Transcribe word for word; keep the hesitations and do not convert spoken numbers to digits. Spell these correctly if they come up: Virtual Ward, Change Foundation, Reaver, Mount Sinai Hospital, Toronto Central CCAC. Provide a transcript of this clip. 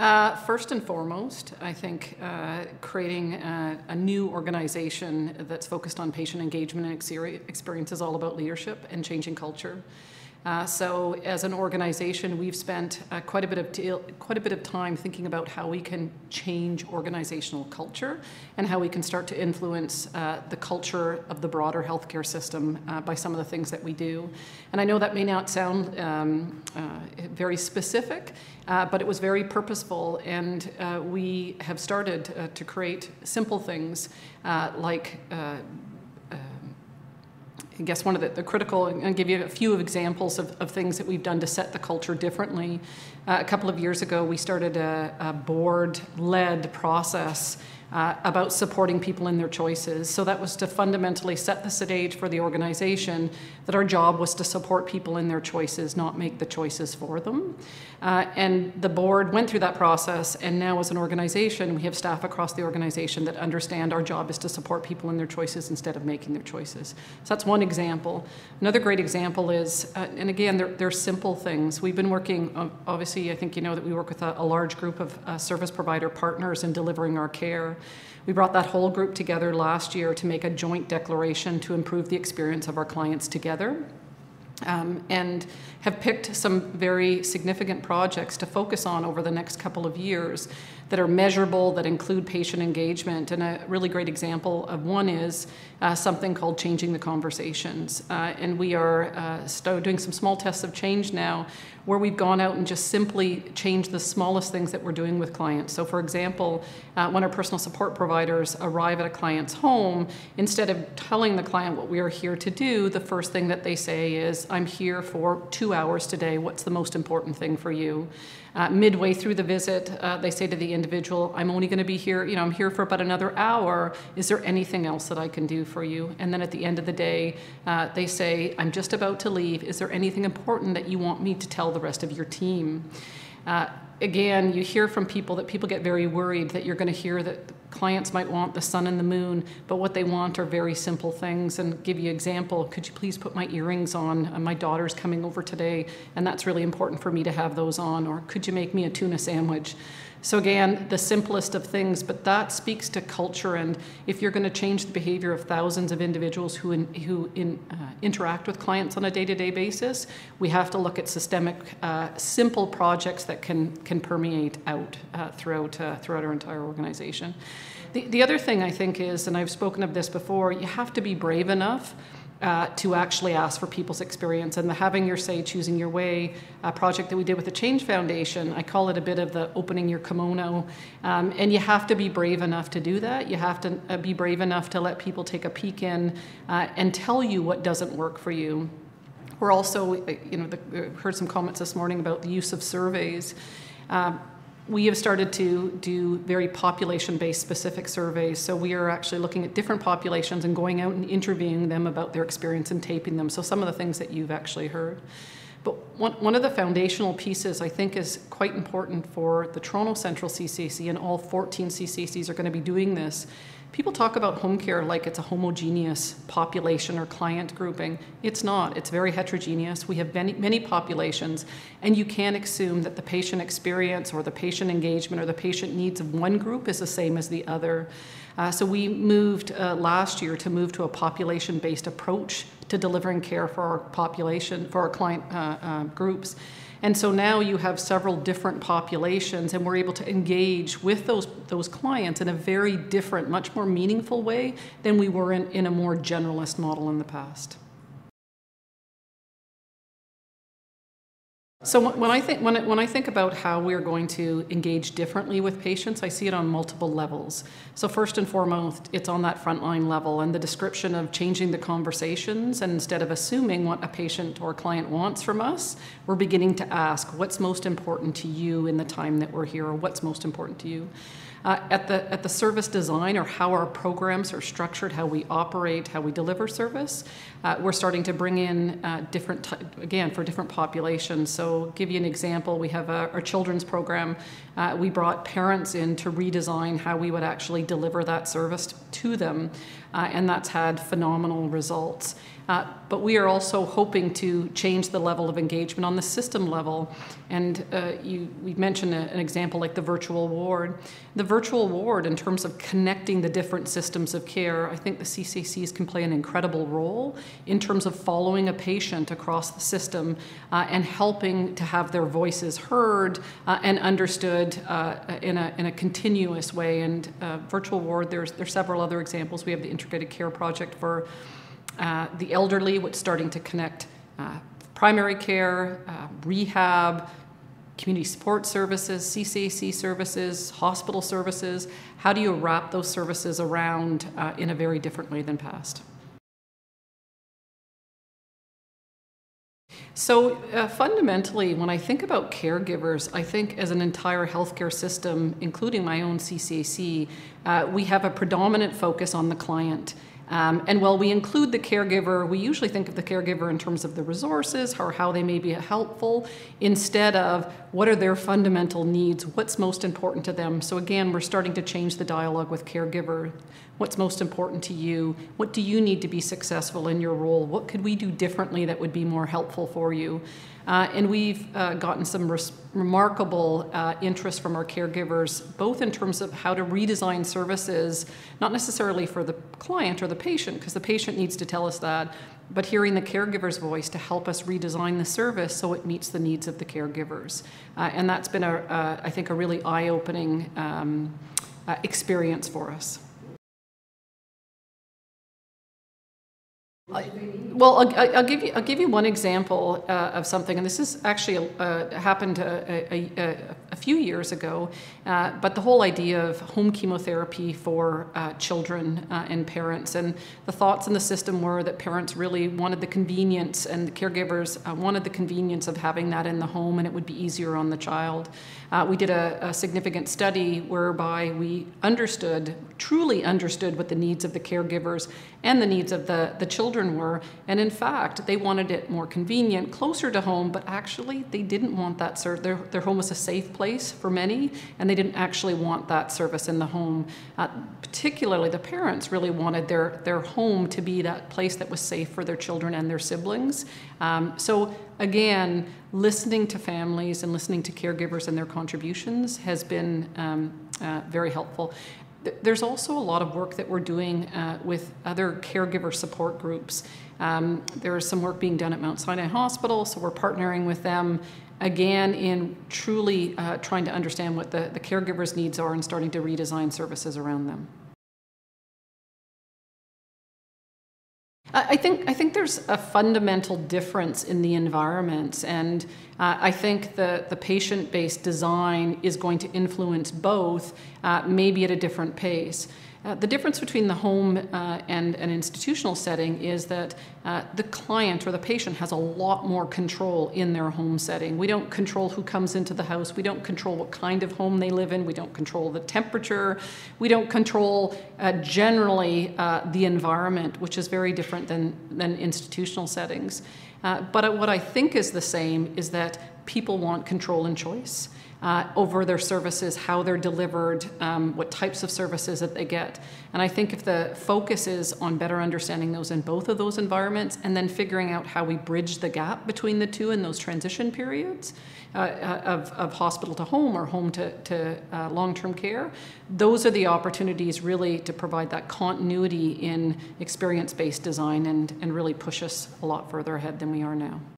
Uh, first and foremost, I think uh, creating a, a new organization that's focused on patient engagement and experience is all about leadership and changing culture. Uh, so as an organization, we've spent uh, quite a bit of deal, quite a bit of time thinking about how we can change organizational culture and how we can start to influence uh, the culture of the broader healthcare system uh, by some of the things that we do. And I know that may not sound um, uh, very specific, uh, but it was very purposeful, and uh, we have started uh, to create simple things uh, like uh, I guess one of the, the critical, and I'll give you a few examples of, of things that we've done to set the culture differently. Uh, a couple of years ago, we started a, a board-led process uh, about supporting people in their choices. So that was to fundamentally set the stage for the organization that our job was to support people in their choices, not make the choices for them. Uh, and the board went through that process, and now as an organization, we have staff across the organization that understand our job is to support people in their choices instead of making their choices. So that's one example. Another great example is, uh, and again, they're, they're simple things. We've been working, um, obviously, I think you know that we work with a, a large group of uh, service provider partners in delivering our care. We brought that whole group together last year to make a joint declaration to improve the experience of our clients together. Um, and have picked some very significant projects to focus on over the next couple of years that are measurable, that include patient engagement. And a really great example of one is uh, something called Changing the Conversations. Uh, and we are uh, still doing some small tests of change now, where we've gone out and just simply changed the smallest things that we're doing with clients. So for example, uh, when our personal support providers arrive at a client's home, instead of telling the client what we are here to do, the first thing that they say is, "I'm here for two hours today. What's the most important thing for you?" Uh, midway through the visit, uh, they say to the individual, "I'm only going to be here, you know, I'm here for about another hour. Is there anything else that I can do for you?" And then at the end of the day, uh, they say, "I'm just about to leave. Is there anything important that you want me to tell the rest of your team?" Uh, again, you hear from people that people get very worried that you're going to hear that clients might want the sun and the moon, but what they want are very simple things. And give you an example, "Could you please put my earrings on? My daughter's coming over today, and that's really important for me to have those on," or "Could you make me a tuna sandwich?" So again, the simplest of things, but that speaks to culture. And if you're going to change the behavior of thousands of individuals who, in, who in, uh, interact with clients on a day-to-day basis, we have to look at systemic, uh, simple projects that can, can permeate out uh, throughout, uh, throughout our entire organization. The, the other thing I think is, and I've spoken of this before, you have to be brave enough Uh, to actually ask for people's experience. And the Having Your Say, Choosing Your Way uh, project that we did with the Change Foundation, I call it a bit of the opening your kimono. Um, and you have to be brave enough to do that. You have to uh, be brave enough to let people take a peek in uh, and tell you what doesn't work for you. We're also, you know, the, heard some comments this morning about the use of surveys. Uh, We have started to do very population-based specific surveys. So we are actually looking at different populations and going out and interviewing them about their experience and taping them. So some of the things that you've actually heard. But one, one of the foundational pieces I think is quite important for the Toronto Central C C A C, and all fourteen C C A Cs are going to be doing this. People talk about home care like it's a homogeneous population or client grouping. It's not. It's very heterogeneous. We have many, many populations, and you can't assume that the patient experience or the patient engagement or the patient needs of one group is the same as the other. Uh, so we moved uh, last year to move to a population-based approach to delivering care for our population, for our client uh, uh, groups. And so now you have several different populations, and we're able to engage with those, those clients in a very different, much more meaningful way than we were in, in a more generalist model in the past. So when I think, when I, when I think about how we're going to engage differently with patients, I see it on multiple levels. So first and foremost, it's on that frontline level, and the description of changing the conversations, and instead of assuming what a patient or client wants from us, we're beginning to ask what's most important to you in the time that we're here, or what's most important to you. Uh, at the, at the service design, or how our programs are structured, how we operate, how we deliver service, uh, we're starting to bring in uh, different, t again, for different populations. So give you an example, we have a, our children's program. Uh, we brought parents in to redesign how we would actually deliver that service to them, uh, and that's had phenomenal results. Uh, but we are also hoping to change the level of engagement on the system level. And uh, you, we mentioned a, an example like the virtual ward. The virtual ward, in terms of connecting the different systems of care, I think the C C A Cs can play an incredible role in terms of following a patient across the system uh, and helping to have their voices heard uh, and understood uh, in, a, in a continuous way. And uh, virtual ward, there's, there's several other examples. We have the Integrated Care Project for uh, the elderly, which is starting to connect uh, primary care, uh, rehab, community support services, C C A C services, hospital services. How do you wrap those services around uh, in a very different way than past? So uh, fundamentally, when I think about caregivers, I think as an entire healthcare system, including my own C C A C, uh, we have a predominant focus on the client. Um, and while we include the caregiver, we usually think of the caregiver in terms of the resources or how they may be helpful, instead of what are their fundamental needs, what's most important to them. So again, we're starting to change the dialogue with caregiver. What's most important to you? What do you need to be successful in your role? What could we do differently that would be more helpful for you? Uh, and we've uh, gotten some res remarkable uh, interest from our caregivers, both in terms of how to redesign services, not necessarily for the client or the patient, because the patient needs to tell us that, but hearing the caregiver's voice to help us redesign the service so it meets the needs of the caregivers. Uh, and that's been, a, uh, I think, a really eye-opening um, uh, experience for us. I, well, I'll, I'll give you I'll give you one example uh, of something, and this is actually uh, happened a, a, a, a few years ago. Uh, but the whole idea of home chemotherapy for uh, children uh, and parents, and the thoughts in the system were that parents really wanted the convenience, and the caregivers uh, wanted the convenience of having that in the home, and it would be easier on the child. Uh, we did a, a significant study whereby we understood, truly understood, what the needs of the caregivers and the needs of the the children were, and in fact, they wanted it more convenient, closer to home, but actually they didn't want that service. Their, their home was a safe place for many, and they didn't actually want that service in the home. Uh, particularly the parents really wanted their, their home to be that place that was safe for their children and their siblings. Um, so again, listening to families and listening to caregivers and their contributions has been um, uh, very helpful. There's also a lot of work that we're doing uh, with other caregiver support groups. Um, there is some work being done at Mount Sinai Hospital, so we're partnering with them, again, in truly uh, trying to understand what the, the caregivers' needs are and starting to redesign services around them. I think, I think there's a fundamental difference in the environments, and uh, I think the, the patient-based design is going to influence both, uh, maybe at a different pace. Uh, the difference between the home uh, and an institutional setting is that uh, the client or the patient has a lot more control in their home setting. We don't control who comes into the house. We don't control what kind of home they live in. We don't control the temperature. We don't control uh, generally uh, the environment, which is very different than, than institutional settings. Uh, but what I think is the same is that people want control and choice Uh, over their services, how they're delivered, um, what types of services that they get. And I think if the focus is on better understanding those in both of those environments, and then figuring out how we bridge the gap between the two in those transition periods uh, of, of hospital to home or home to, to uh, long-term care, those are the opportunities really to provide that continuity in experience-based design and, and really push us a lot further ahead than we are now.